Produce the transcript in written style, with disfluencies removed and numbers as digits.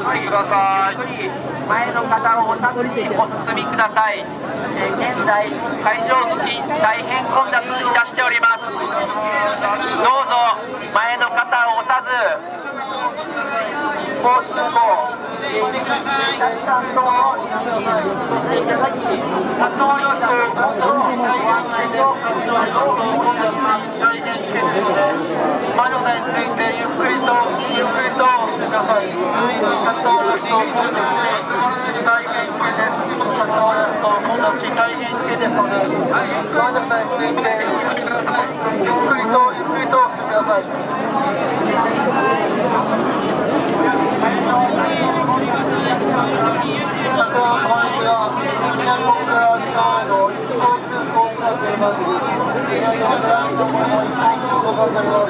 進みください。ゆっくり前の方をお先にお進みください。現在会場付近大変混雑いたしております。どうぞ前の方を押さず一方通行前の方を押さずThank you.